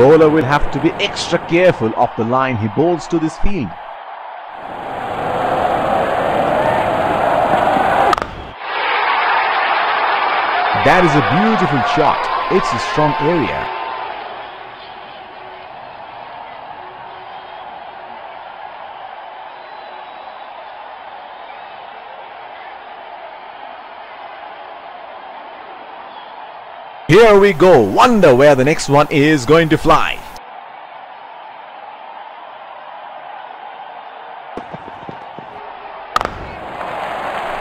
bowler will have to be extra careful of the line he bowls to this field. That is a beautiful shot. It's a strong area. Here we go. Wonder where the next one is going to fly.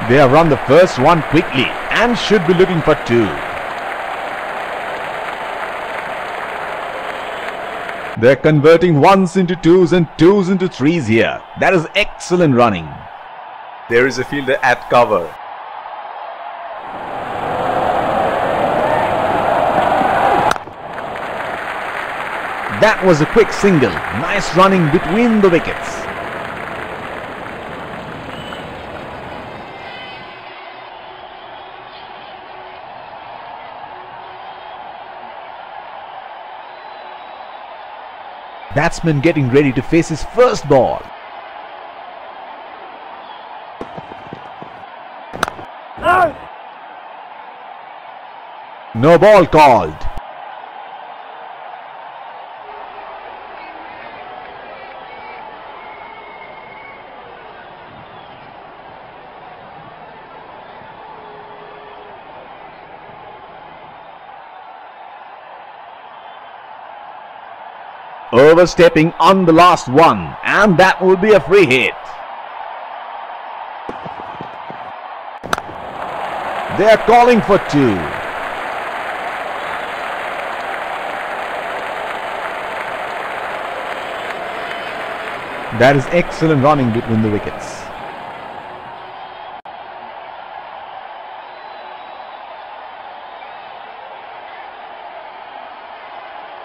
They have run the first one quickly and should be looking for two. They're converting ones into twos and twos into threes here. That is excellent running. There is a fielder at cover. That was a quick single. Nice running between the wickets. Batsman getting ready to face his first ball. No ball called. Overstepping on the last one, and that will be a free hit. They are calling for two. That is excellent running between the wickets.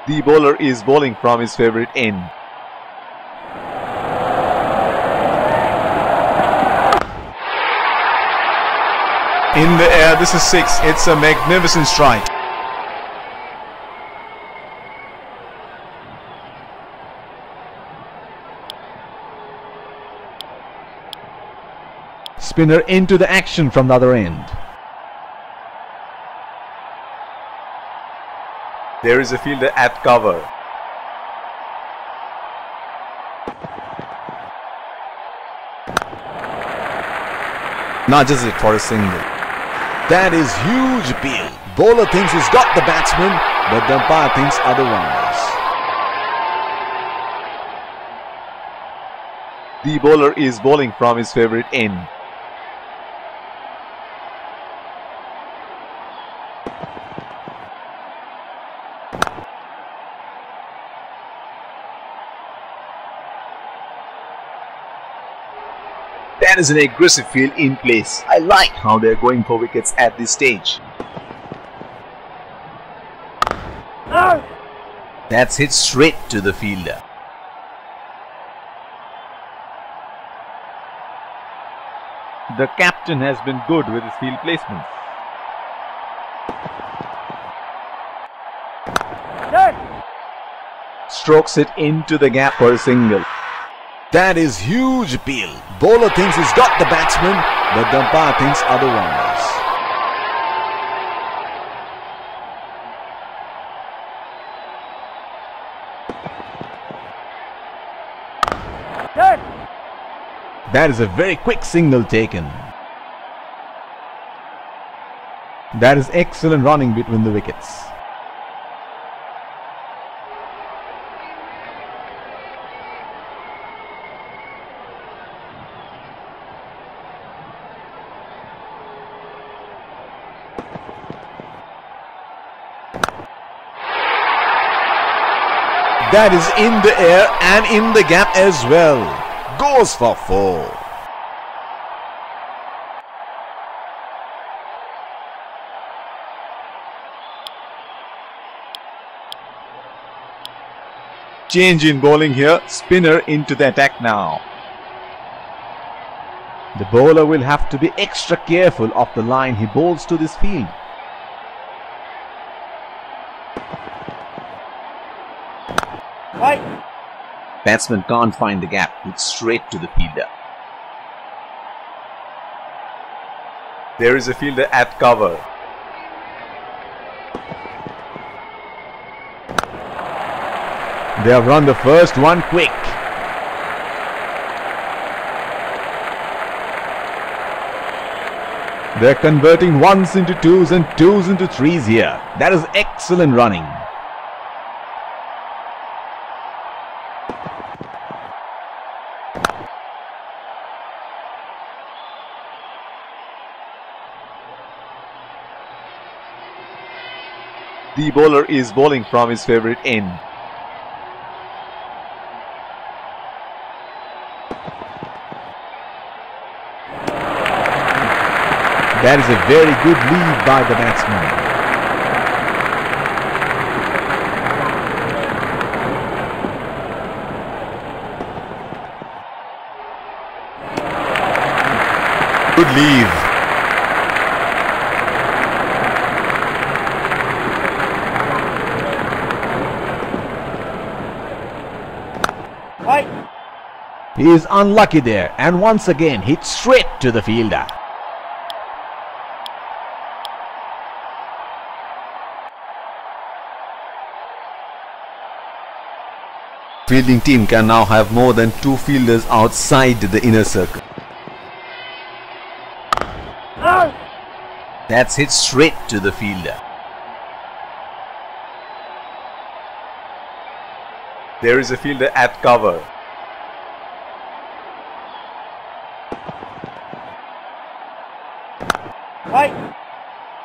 The bowler is bowling from his favorite end. In the air, this is six. It's a magnificent strike. Spinner into the action from the other end. There is a fielder at cover. Not just it for a single. That is huge appeal. Bowler thinks he's got the batsman, but the umpire thinks otherwise. The bowler is bowling from his favorite end. That is an aggressive field in place. I like how they are going for wickets at this stage. That's hit straight to the fielder. The captain has been good with his field placements. Strokes it into the gap for a single. That is huge appeal. Bowler thinks he's got the batsman, but the umpire thinks otherwise. That is a very quick signal taken. That is excellent running between the wickets. That is in the air and in the gap as well. Goes for four. Change in bowling here. Spinner into the attack now. The bowler will have to be extra careful of the line he bowls to this field. Batsman can't find the gap, it's straight to the fielder. There is a fielder at cover. They have run the first one quick. They're converting ones into twos and twos into threes here. That is excellent running. The bowler is bowling from his favourite end. That is a very good lead by the batsman. Good lead. He is unlucky there and once again hit straight to the fielder. Fielding team can now have more than two fielders outside the inner circle. That's hit straight to the fielder. There is a fielder at cover.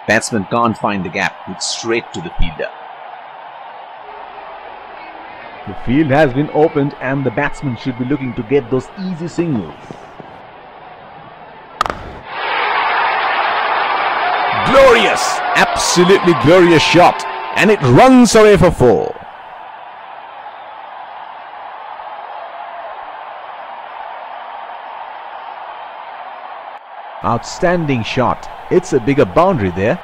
Batsman can't find the gap, it's straight to the fielder. The field has been opened and the batsman should be looking to get those easy singles. Glorious! Absolutely glorious shot, and it runs away for four. Outstanding shot. It's a bigger boundary there.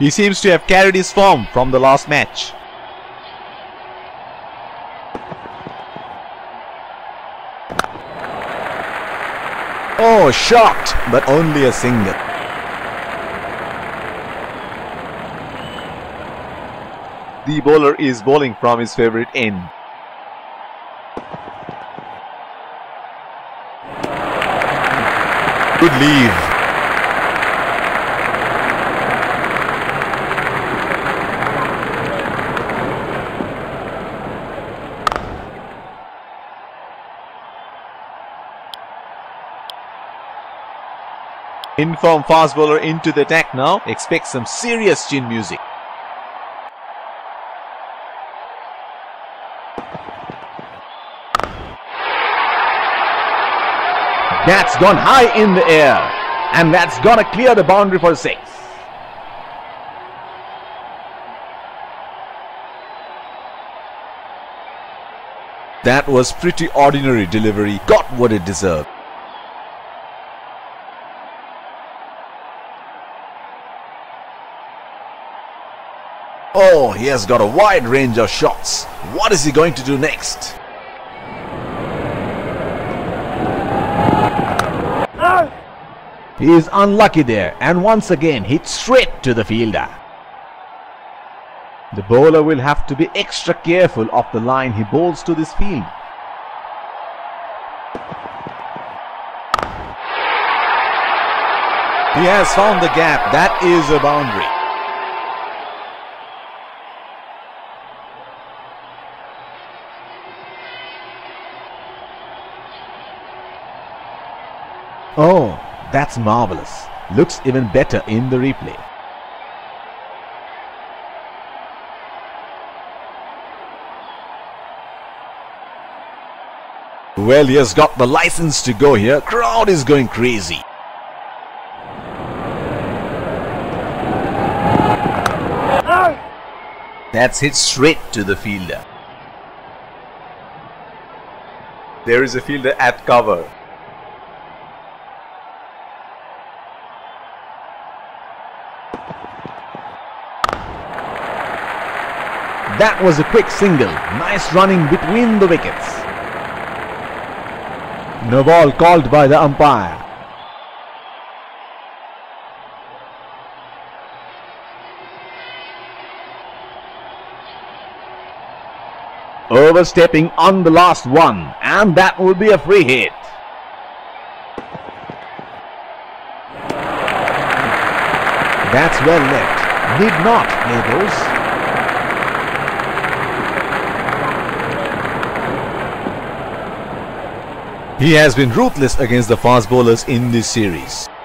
He seems to have carried his form from the last match. Oh, shot! But only a single. The bowler is bowling from his favourite end. Good lead. In-form fast bowler into the attack now. Expect some serious chin music. That's gone high in the air, and that's gonna clear the boundary for six. That was pretty ordinary delivery, got what it deserved. Oh, he has got a wide range of shots. What is he going to do next? He is unlucky there and once again hit straight to the fielder. The bowler will have to be extra careful of the line he bowls to this field. He has found the gap. That is a boundary. Oh, that's marvelous. Looks even better in the replay. Well, he has got the license to go here. Crowd is going crazy. That's hit straight to the fielder. There is a fielder at cover. That was a quick single. Nice running between the wickets. No ball called by the umpire. Overstepping on the last one, and that will be a free hit. That's well left. Did not play those. He has been ruthless against the fast bowlers in this series.